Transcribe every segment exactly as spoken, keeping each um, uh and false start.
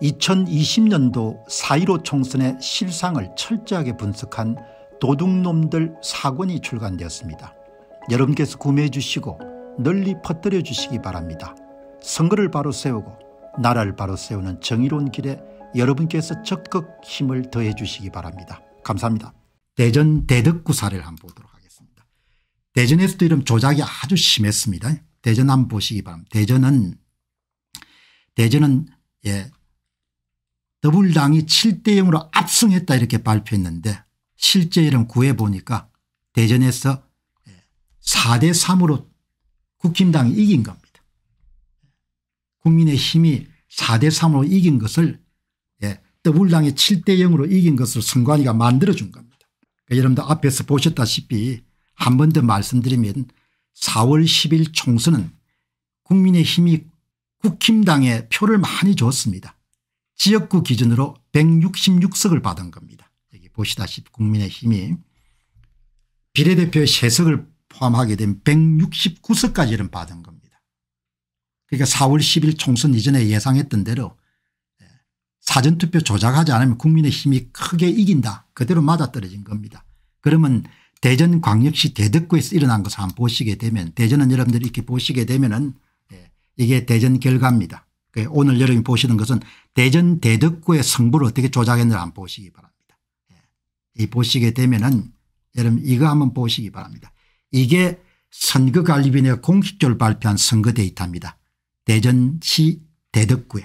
이천이십 년도 사 일오 총선의 실상을 철저하게 분석한 도둑놈들 사 권이 출간되었습니다. 여러분께서 구매해 주시고 널리 퍼뜨려 주시기 바랍니다. 선거를 바로 세우고 나라를 바로 세우는 정의로운 길에 여러분께서 적극 힘을 더해 주시기 바랍니다. 감사합니다. 대전 대덕구 사례를 한번 보도록 하겠습니다. 대전에서도 이런 조작이 아주 심했습니다. 대전 한번 보시기 바랍니다. 대전은 대전은 예, 더불당이 칠 대 영으로 압승했다 이렇게 발표했는데 실제 이런 구해 보니까 대전에서 사 대 삼으로 국힘당이 이긴 겁니다. 국민의힘이 사 대 삼으로 이긴 것을 예, 더불당이 칠 대 영으로 이긴 것을 선관위가 만들어준 겁니다. 그러니까 여러분들 앞에서 보셨다시피 한 번 더 말씀드리면 사월 십일 총선은 국민의힘이 국힘당에 표를 많이 줬습니다. 지역구 기준으로 백육십육 석을 받은 겁니다. 여기 보시다시피 국민의힘이 비례대표의 세 석을 포함하게 되면 백육십구 석까지는 받은 겁니다. 그러니까 사월 십일 총선 이전에 예상했던 대로 사전투표 조작하지 않으면 국민의힘이 크게 이긴다. 그대로 맞아떨어진 겁니다. 그러면 대전 광역시 대덕구에서 일어난 것을 한번 보시게 되면 대전은 여러분들이 이렇게 보시게 되면은 이게 대전 결과입니다. 오늘 여러분이 보시는 것은 대전 대덕구의 승부를 어떻게 조작했는지 한번 보시기 바랍니다. 이 보시게 되면은 여러분 이거 한번 보시기 바랍니다. 이게 선거관리위원회가 공식적으로 발표한 선거 데이터입니다. 대전시 대덕구에.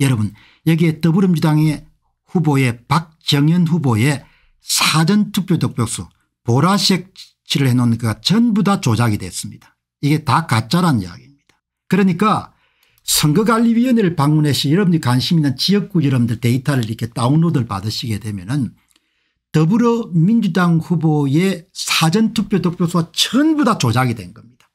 여러분 여기에 더불어민주당의 후보의 박정현 후보의 사전투표 득표수 보라색 칠을 해놓은 그가 전부 다 조작이 됐습니다. 이게 다 가짜란 이야기입니다. 그러니까 선거관리위원회를 방문해서 여러분이 관심 있는 지역구 여러분들 데이터를 이렇게 다운로드를 받으시게 되면은 더불어민주당 후보의 사전투표 득표수가 전부 다 조작이 된 겁니다.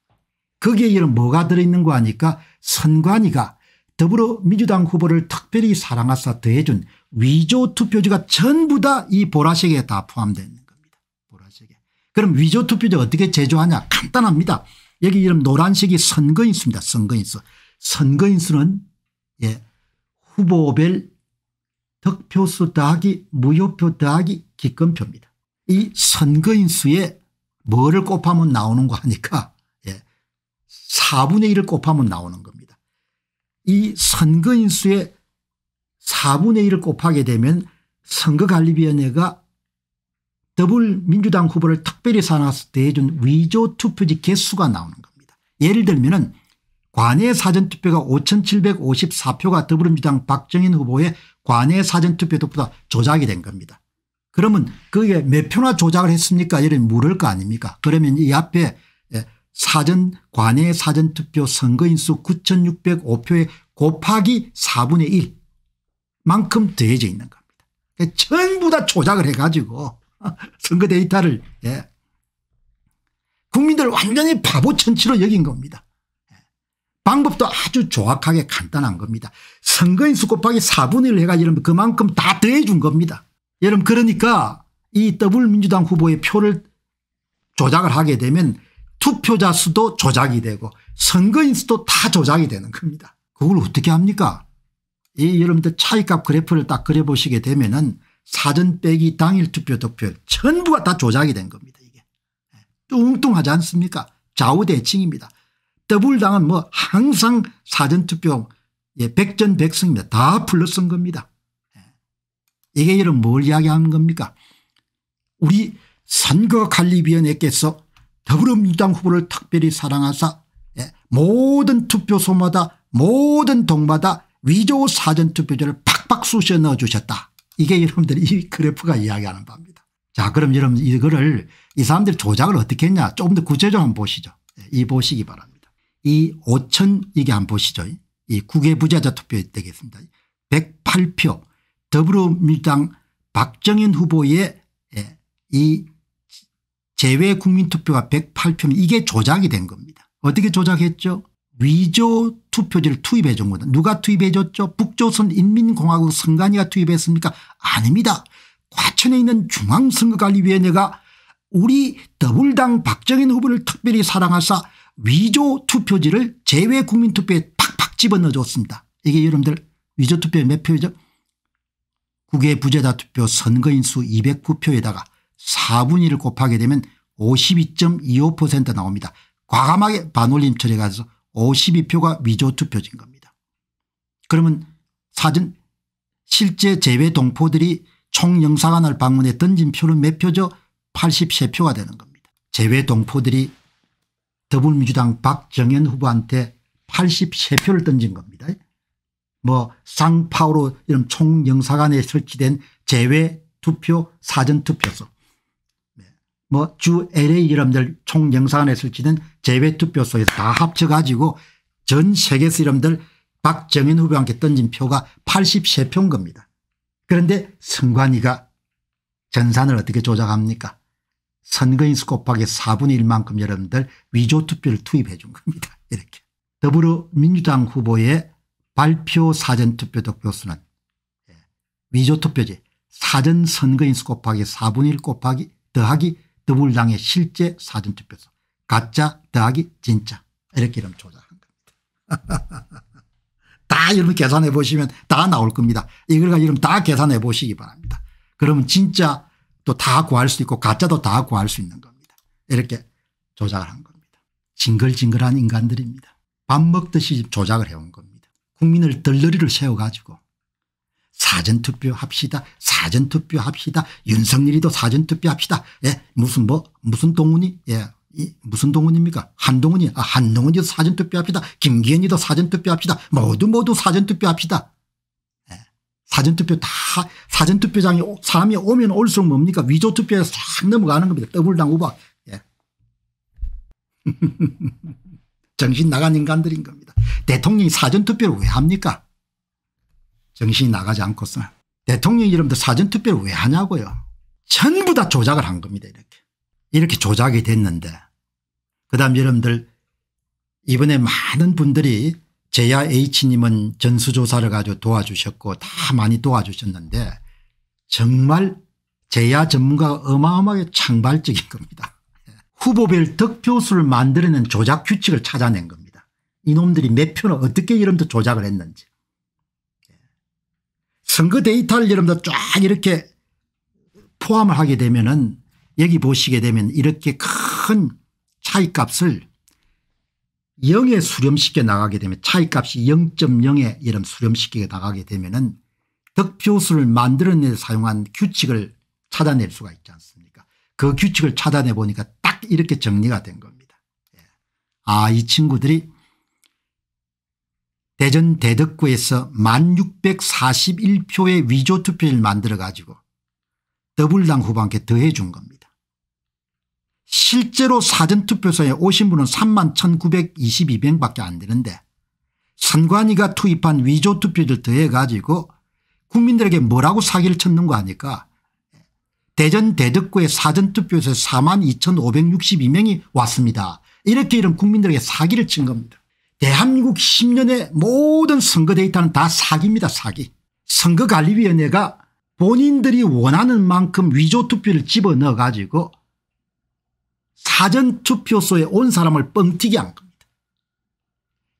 거기에 이런 뭐가 들어있는 거 하니까 선관위가 더불어민주당 후보를 특별히 사랑하사 더해준 위조 투표지가 전부 다 이 보라색에 다 포함되어 있는 겁니다. 보라색에. 그럼 위조 투표지 어떻게 제조하냐? 간단합니다. 여기 이런 노란색이 선거인수입니다. 선거인수. 선거인수는 예, 후보별 득표수 더하기 무효표 더하기 기권표입니다. 이 선거인수에 뭐를 곱하면 나오는 거 하니까 예, 사분의 일을 곱하면 나오는 겁니다. 이 선거인수에 사분의 일을 곱하게 되면 선거관리위원회가 더불어민주당 후보를 특별히 사놔서 대해준 위조 투표지 개수가 나오는 겁니다. 예를 들면은 관외 사전투표가 오천칠백오십사 표가 더불어민주당 박정현 후보의 관외 사전투표 득표보다 조작이 된 겁니다. 그러면 그게 몇 표나 조작을 했습니까? 이런 물을 거 아닙니까? 그러면 이 앞에 사전 관외 사전투표 선거인수 구천육백오 표에 곱하기 사분의 일 만큼 더해져 있는 겁니다. 그러니까 전부 다 조작을 해가지고 선거 데이터를 예. 국민들 완전히 바보천치로 여긴 겁니다. 방법도 아주 정확하게 간단한 겁니다. 선거인수 곱하기 사분의 일을 해가지고 그만큼 다 더해준 겁니다. 여러분 그러니까 이 더불어민주당 후보의 표를 조작을 하게 되면 투표자 수도 조작이 되고 선거인수도 다 조작이 되는 겁니다. 그걸 어떻게 합니까? 이 여러분들 차이값 그래프를 딱 그려보시게 되면은 사전 빼기 당일 투표 득표율 전부가 다 조작이 된 겁니다. 이게 뚱뚱하지 않습니까? 좌우대칭입니다. 더불당은 뭐 항상 사전투표 예, 백전백승입니다. 다 불러쓴 겁니다. 이게 이런 뭘 이야기하는 겁니까? 우리 선거관리위원회께서 더불어민주당 후보를 특별히 사랑하사 예, 모든 투표소마다 모든 동마다 위조 사전투표제를 팍팍 쑤셔 넣어주셨다. 이게 여러분들이 이 그래프가 이야기하는 바입니다. 자 그럼 여러분 이거를 이 사람들이 조작을 어떻게 했냐 조금 더 구체적으로 한번 보시죠. 예, 이 보시기 바랍니다. 이 오천 이게 한번 보시죠. 이 국외부자자 투표 되겠습니다. 백팔 표 더불어민주당 박정현 후보의 이 재외국민투표가 백팔 표면 이게 조작이 된 겁니다. 어떻게 조작했죠? 위조 투표지를 투입해 준 겁니다. 누가 투입해 줬죠? 북조선인민공화국 선관위가 투입했습니까? 아닙니다. 과천에 있는 중앙선거관리위원회가 우리 더불당 박정현 후보를 특별히 사랑하사 위조 투표지를 재외국민투표에 팍팍 집어넣어줬습니다. 이게 여러분들 위조투표에 몇 표이죠? 국외 부재자 투표 선거인수 이백구 표에다가 사분의 일을 곱하게 되면 오십이 점 이오 퍼센트 나옵니다. 과감하게 반올림 처리해서 오십이 표가 위조투표진 겁니다. 그러면 사전 실제 재외 동포들이 총영사관을 방문해 던진 표는 몇 표죠? 팔십삼 표가 되는 겁니다. 재외 동포들이 더불어민주당 박정현 후보한테 팔십삼 표를 던진 겁니다. 뭐 상파울로 이런 총영사관에 설치된 재외 투표 사전 투표소, 뭐 주 엘에이 이름들 총영사관에 설치된 재외 투표소에서 다 합쳐가지고 전 세계에서 이름들 박정현 후보한테 던진 표가 팔십삼 표인 겁니다. 그런데 선관위가 전산을 어떻게 조작합니까? 선거인수 곱하기 사분의 일만큼 여러분들 위조투표를 투입해 준 겁니다. 이렇게 더불어민주당 후보의 발표 사전투표 득표수는 위조투표지 사전 선거인수 곱하기 사분의 일 곱하기 더하기 더불당의 실제 사전투표수 가짜 더하기 진짜 이렇게 이름 조작한 겁니다. 다 여러분 계산해 보시면 다 나올 겁니다. 이걸 가지고 여러분 다 계산해 보시기 바랍니다. 그러면 진짜 또 다 구할 수 있고 가짜도 다 구할 수 있는 겁니다. 이렇게 조작을 한 겁니다. 징글징글한 인간들입니다. 밥 먹듯이 조작을 해온 겁니다. 국민을 들러리를 세워가지고 사전투표 합시다. 사전투표 합시다. 윤석열이도 사전투표 합시다. 예, 무슨 뭐 무슨 동훈이 예, 이 무슨 동훈입니까? 한동훈이 아, 한동훈이도 사전투표 합시다. 김기현이도 사전투표 합시다. 모두 모두 사전투표 합시다. 사전투표 다 사전투표장에 사람이 오면 올수록 뭡니까? 위조투표에 싹 넘어가는 겁니다. 더블당 우박. 예. 정신 나간 인간들인 겁니다. 대통령이 사전투표를 왜 합니까? 정신이 나가지 않고서 대통령이 여러분들 사전투표를 왜 하냐고요. 전부 다 조작을 한 겁니다. 이렇게 이렇게 조작이 됐는데 그다음 여러분들 이번에 많은 분들이 제야 H님은 전수조사를 가지고 도와주셨고 다 많이 도와주셨는데 정말 제야 전문가가 어마어마하게 창발적인 겁니다. 후보별 득표수를 만들어낸 조작 규칙을 찾아낸 겁니다. 이놈들이 몇 표는 어떻게 이름도 조작을 했는지. 선거 데이터를 이름도 쫙 이렇게 포함을 하게 되면은 여기 보시게 되면 이렇게 큰 차이값을 영에 수렴시켜 나가게 되면 차이값이 영 점 영에 이름 수렴시켜 나가게 되면은 득표수를 만들어내서 사용한 규칙을 찾아낼 수가 있지 않습니까? 그 규칙을 찾아내 보니까 딱 이렇게 정리가 된 겁니다. 예. 아, 이 친구들이 대전 대덕구에서 만 육백사십일 표의 위조투표를 만들어 가지고 더불당 후보한테 더해 준 겁니다. 실제로 사전투표소에 오신 분은 삼만 천구백이십이 명밖에 안 되는데 선관위가 투입한 위조투표를 더해 가지고 국민들에게 뭐라고 사기를 쳤는가 하니까 대전 대덕구의 사전투표소에 사만 이천오백육십이 명이 왔습니다. 이렇게 이런 국민들에게 사기를 친 겁니다. 대한민국 십 년의 모든 선거 데이터는 다 사기입니다. 사기. 선거관리위원회가 본인들이 원하는 만큼 위조투표를 집어넣어 가지고 사전투표소에 온 사람을 뻥튀기 한 겁니다.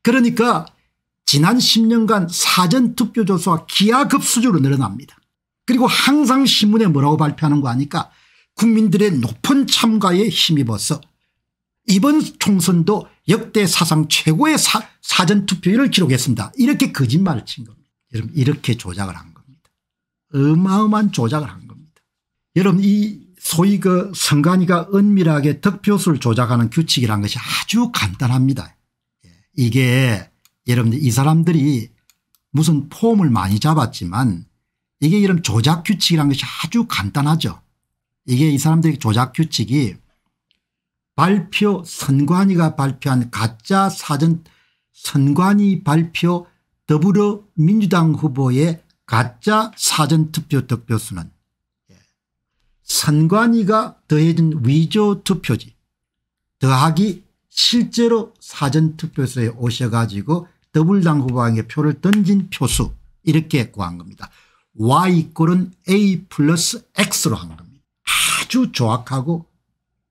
그러니까 지난 십 년간 사전투표조사가 기하급수적으로 늘어납니다. 그리고 항상 신문에 뭐라고 발표하는 거 아니까 국민들의 높은 참가에 힘입어서 이번 총선도 역대 사상 최고의 사, 사전투표율을 기록했습니다. 이렇게 거짓말을 친 겁니다. 여러분 이렇게 조작을 한 겁니다. 어마어마한 조작을 한 겁니다. 여러분 이 소위 그 선관위가 은밀하게 득표수를 조작하는 규칙이라는 것이 아주 간단합니다. 이게 여러분들 이 사람들이 무슨 폼을 많이 잡았지만 이게 이런 조작 규칙이라는 것이 아주 간단하죠. 이게 이 사람들의 조작 규칙이 발표 선관위가 발표한 가짜 사전 선관위 발표 더불어민주당 후보의 가짜 사전투표 득표수는 선관위가 더해진 위조투표지 더하기 실제로 사전투표소에 오셔가지고 더불당 후보에게 표를 던진 표수 이렇게 구한 겁니다. 와이꼴은 A 플러스 X로 한 겁니다. 아주 정확하고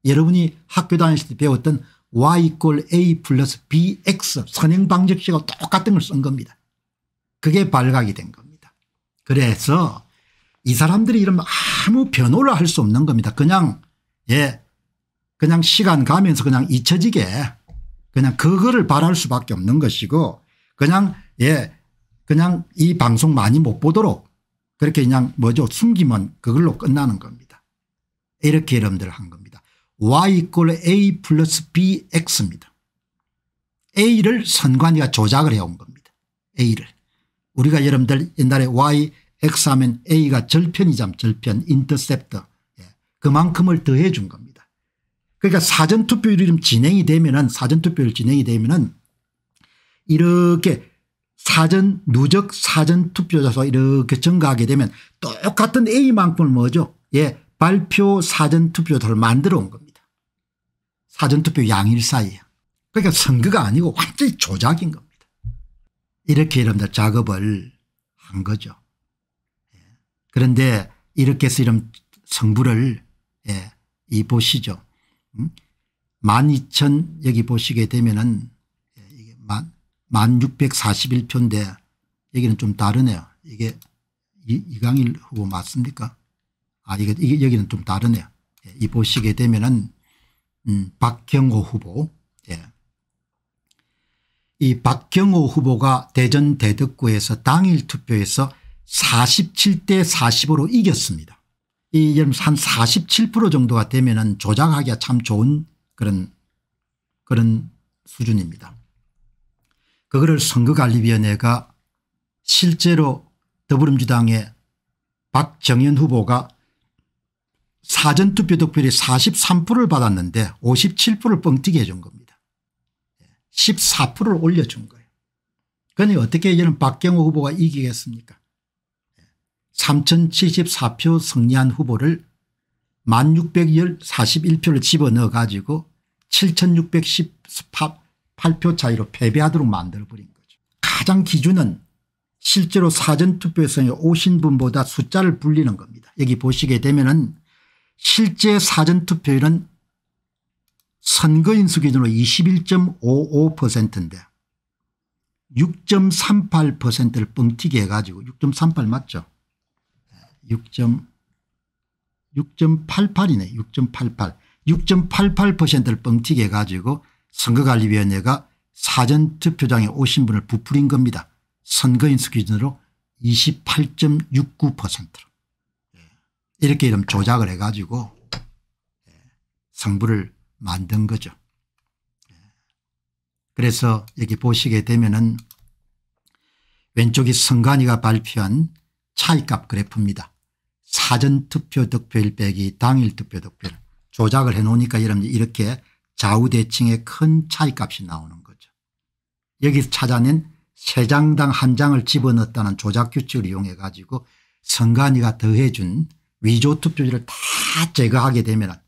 여러분이 학교 다니실 때 배웠던 와이꼴 A 플러스 비엑스 선행방정식하고 똑같은 걸 쓴 겁니다. 그게 발각이 된 겁니다. 그래서 이 사람들이 이러면 아무 변호를 할 수 없는 겁니다. 그냥 예 그냥 시간 가면서 그냥 잊혀지게 그냥 그거를 바랄 수밖에 없는 것이고 그냥 예 그냥 이 방송 많이 못 보도록 그렇게 그냥 뭐죠 숨기면 그걸로 끝나는 겁니다. 이렇게 여러분들 한 겁니다. 와이 이퀄 에이 플러스 비 엑스입니다. A를 선관위가 조작을 해온 겁니다. A를. 우리가 여러분들 옛날에 Y, X 하면 A가 절편이잖아요. 절편, 인터셉터. 예. 그만큼을 더해 준 겁니다. 그러니까 사전투표율이 진행이 되면은 사전투표율 진행이 되면은 이렇게 사전, 누적 사전투표자서 이렇게 증가하게 되면 똑같은 A만큼을 뭐죠? 예. 발표 사전투표를 만들어 온 겁니다. 사전투표 양일 사이에. 그러니까 선거가 아니고 완전히 조작인 겁니다. 이렇게 여러분들 작업을 한 거죠. 예. 그런데 이렇게 해서 이런 성부를 예. 이 보시죠. 음? 만 이천 여기 보시게 되면은 예. 이게 만 육백사십일 표인데 여기는 좀 다르네요. 이게 이, 이강일 후보 맞습니까? 아 이게, 이게 여기는 좀 다르네요. 예. 이 보시게 되면은 음, 박경호 후보. 예. 이 박경호 후보가 대전 대덕구에서 당일 투표에서 사십칠 대 사십으로 이겼습니다. 이 한 사십칠 퍼센트 정도가 되면은 조작하기가 참 좋은 그런 그런 수준입니다. 그거를 선거관리위원회가 실제로 더불어민주당의 박정현 후보가 사전투표 득표율이 사십삼 퍼센트를 받았는데 오십칠 퍼센트를 뻥튀기 해준 겁니다. 십사 퍼센트를 올려준 거예요. 그런데 어떻게 이런 박경호 후보가 이기겠습니까? 삼천칠십사 표 승리한 후보를 만 육백사십일 표를 집어넣어 가지고 칠천육백십팔 표 차이로 패배하도록 만들어버린 거죠. 가장 기준은 실제로 사전투표에서 오신 분보다 숫자를 불리는 겁니다. 여기 보시게 되면은 실제 사전투표율은 선거인수 기준으로 이십일 점 오오 퍼센트인데 육 점 삼팔 퍼센트를 뻥튀기 해가지고 육 점 삼팔 맞죠? 육 점, 육 점 팔팔이네. 육 점 팔팔. 육 점 팔팔 퍼센트를 뻥튀기 해가지고 선거관리위원회가 사전투표장에 오신 분을 부풀린 겁니다. 선거인수 기준으로 이십팔 점 육구 퍼센트로. 이렇게 이런 조작을 해가지고 성부를 만든 거죠. 그래서 여기 보시게 되면은 왼쪽이 선관위가 발표한 차이값 그래프입니다. 사전투표 득표율 빼기 당일 투표 득표율 조작을 해놓으니까 여러분 이렇게 좌우대칭의 큰 차이값이 나오는 거죠. 여기서 찾아낸 세 장당 한 장을 집어넣었다는 조작 규칙을 이용해 가지고 선관위가 더해준 위조 투표율을 다 제거하게 되면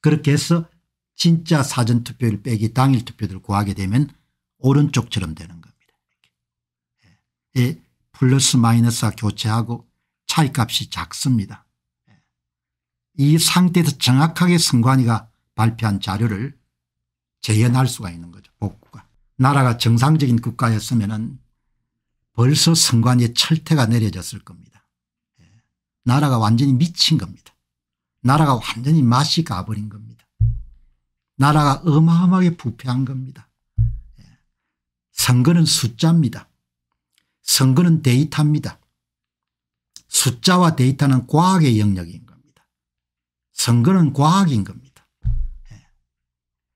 그렇게 해서 진짜 사전투표율 빼기 당일 투표를 구하게 되면 오른쪽처럼 되는 겁니다. 예, 플러스 마이너스가 교체하고 차이값이 작습니다. 이 상태에서 정확하게 선관위가 발표한 자료를 재현할 수가 있는 거죠. 복구가. 나라가 정상적인 국가였으면 벌써 선관위의 철퇴가 내려졌을 겁니다. 예, 나라가 완전히 미친 겁니다. 나라가 완전히 맛이 가버린 겁니다. 나라가 어마어마하게 부패한 겁니다. 예. 선거는 숫자입니다. 선거는 데이터입니다. 숫자와 데이터는 과학의 영역인 겁니다. 선거는 과학인 겁니다. 예.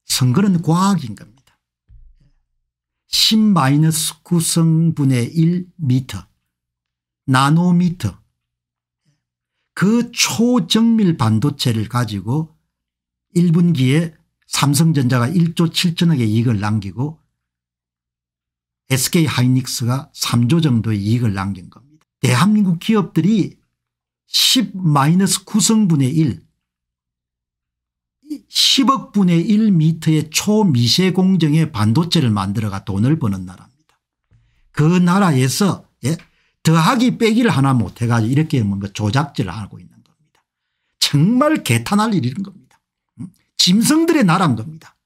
선거는 과학인 겁니다. 십 마이너스 구 성분의 일 미터, 나노미터. 그 초정밀 반도체를 가지고 일 분기에 삼성전자가 일 조 칠천억의 이익을 남기고 에스케이 하이닉스가 삼 조 정도의 이익을 남긴 겁니다. 대한민국 기업들이 십 마이너스 구 성분의 일, 십억 분의 일 미터의 초미세 공정의 반도체를 만들어가 돈을 버는 나라입니다. 그 나라에서 예, 더하기 빼기를 하나 못해가지고 이렇게 뭔가 조작질을 하고 있는 겁니다. 정말 개탄할 일인 겁니다. 짐승들의 나라인 겁니다.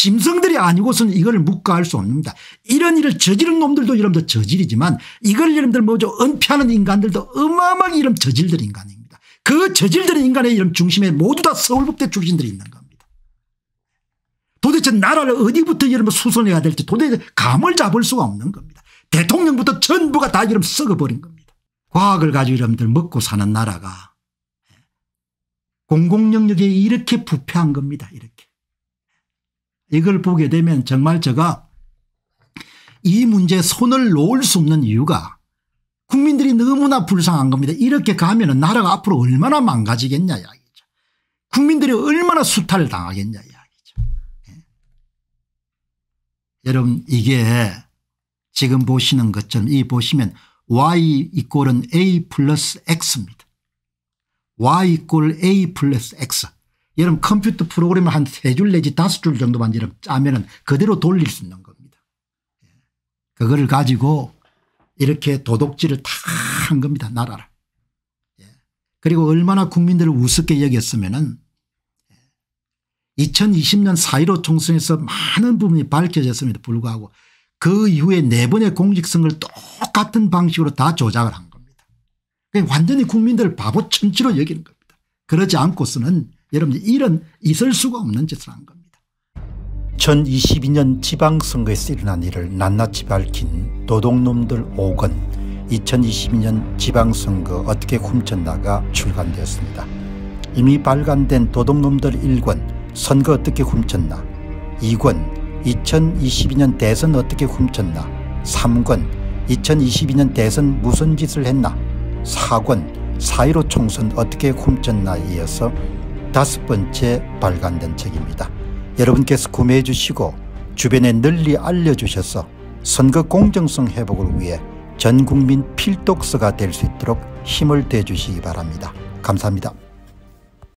짐승들이 아니고서는 이걸 묵과할 수 없습니다. 이런 일을 저지른 놈들도 여러분들 저질이지만 이걸 여러분들 뭐죠, 은폐하는 인간들도 어마어마하게 이런 저질들 인간입니다. 그 저질들의 인간의 이런 중심에 모두 다 서울법대 출신들이 있는 겁니다. 도대체 나라를 어디부터 여러분 수선해야 될지 도대체 감을 잡을 수가 없는 겁니다. 대통령부터 전부가 다 이러면 썩어버린 겁니다. 과학을 가지고 여러분들 먹고 사는 나라가 공공영역에 이렇게 부패한 겁니다. 이렇게. 이걸 보게 되면 정말 제가 이 문제에 손을 놓을 수 없는 이유가 국민들이 너무나 불쌍한 겁니다. 이렇게 가면은 나라가 앞으로 얼마나 망가지겠냐 이야기죠. 국민들이 얼마나 수탈을 당하겠냐 이야기죠. 예. 여러분 이게 지금 보시는 것처럼 이 보시면 y 이꼴은 a 플러스 x입니다. y 이꼴 a 플러스 x. 여러분 컴퓨터 프로그램을 한 세 줄 내지 다섯 줄 정도만 여러분 짜면은 그대로 돌릴 수 있는 겁니다. 그거를 가지고 이렇게 도둑질을 다 한 겁니다. 나라를. 그리고 얼마나 국민들을 우습게 여겼으면은 이천이십 년 사 일오 총선에서 많은 부분이 밝혀졌음에도 불구하고 그 이후에 네 번의 공직선거를 똑같은 방식으로 다 조작을 한 겁니다. 완전히 국민들을 바보 천치로 여기는 겁니다. 그러지 않고서는 여러분 이런 있을 수가 없는 짓을 한 겁니다. 이천이십이 년 지방선거에서 일어난 일을 낱낱이 밝힌 도둑놈들 오 권 이천이십이 년 지방선거 어떻게 훔쳤나가 출간되었습니다. 이미 발간된 도둑놈들 일 권 선거 어떻게 훔쳤나, 이 권 이천이십이 년 대선 어떻게 훔쳤나, 삼 권 이천이십이 년 대선 무슨 짓을 했나, 사 권 사 일오 총선 어떻게 훔쳤나에 이어서 다섯 번째 발간된 책입니다. 여러분께서 구매해 주시고 주변에 널리 알려주셔서 선거 공정성 회복을 위해 전국민 필독서가 될 수 있도록 힘을 대 주시기 바랍니다. 감사합니다.